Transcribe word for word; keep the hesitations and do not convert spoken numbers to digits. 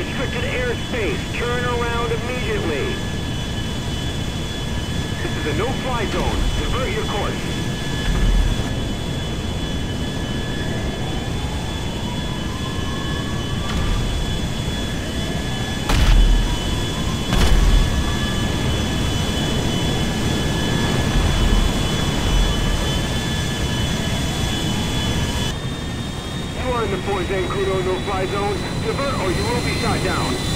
restricted airspace. Turn around immediately. This is a no-fly zone. Divert your course. Fort Zancudo no-fly zone. Divert or you will be shot down.